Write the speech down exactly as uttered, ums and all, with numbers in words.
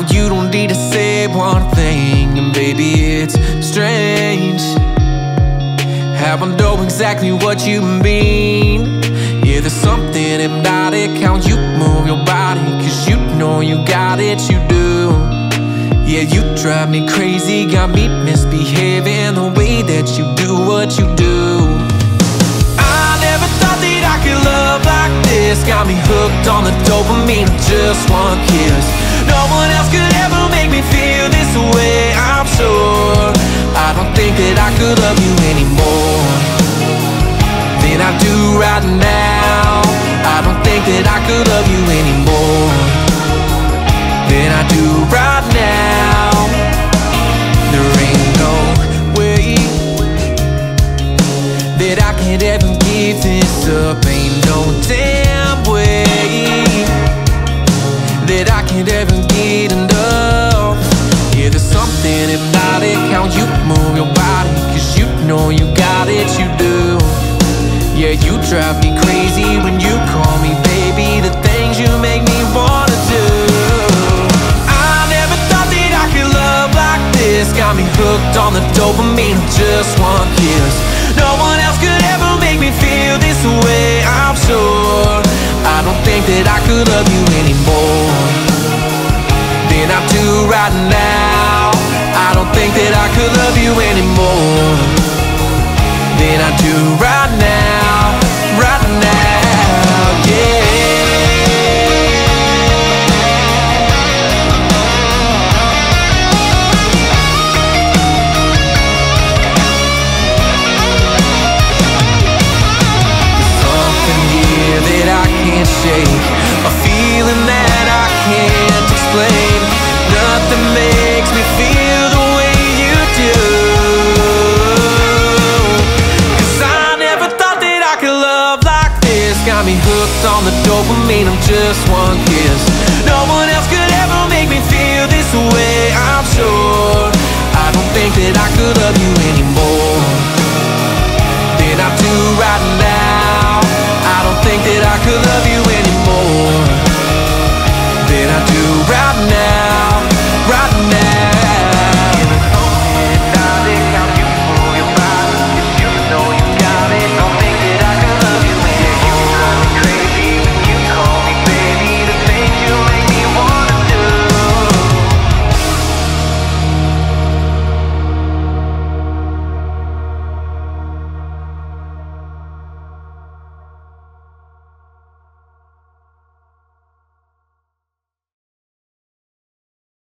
Now you don't need to say one thing, and baby it's strange how I know exactly what you mean. Yeah, there's something hypnotic how you move your body, cause you know you got it, you do. Yeah, you drive me crazy, got me misbehaving the way that you do what you do. I never thought that I could love like this, got me hooked on the dopamine of just one kiss. No one else could ever make me feel this way, I'm sure. I don't think that I could love you anymore than I do right now. I don't think that I could love you anymore than I do right now. There ain't no way that I could ever give this up. Ain't no damn way that I can't ever get enough. Yeah, there's something hypnotic how you move your body, cause you know you got it, you do. Yeah, you drive me crazy when you call me baby, the things you make me wanna do. I never thought that I could love like this, got me hooked on the dopamine of just one kiss. No one else could ever make me feel this way, I'm sure. I don't think that I could love you anymore than I do right now. I don't think that I could love you anymore than I do right now, right now, yeah. Shake, a feeling that I can't explain. Nothing makes me feel the way you do, cause I never thought that I could love like this, got me hooked on the dopamine of just one kiss. No one else could ever make me feel this way, I'm sure. I don't think that I could love you anymore than I do right now. I don't think that I could love you anymore than I do right now.